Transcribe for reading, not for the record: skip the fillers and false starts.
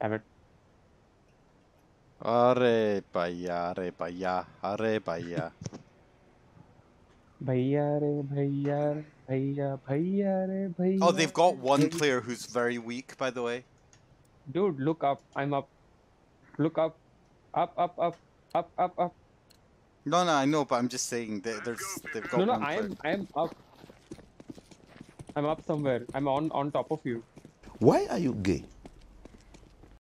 A ver. Arre pa' allá, arre pa' allá, arre pa' allá. Oh, they've got one player who's very weak, by the way. Dude, look up. I'm up. Look up. Up, up, up, up, up, up. No, no, I know, but I'm just saying that they've got one player. I'm up. I'm up somewhere. I'm on top of you. Why are you gay?